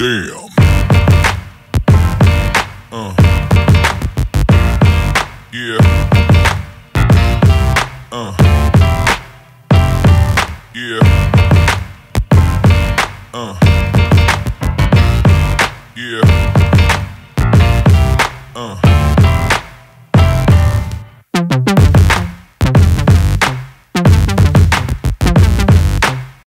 Damn. Yeah.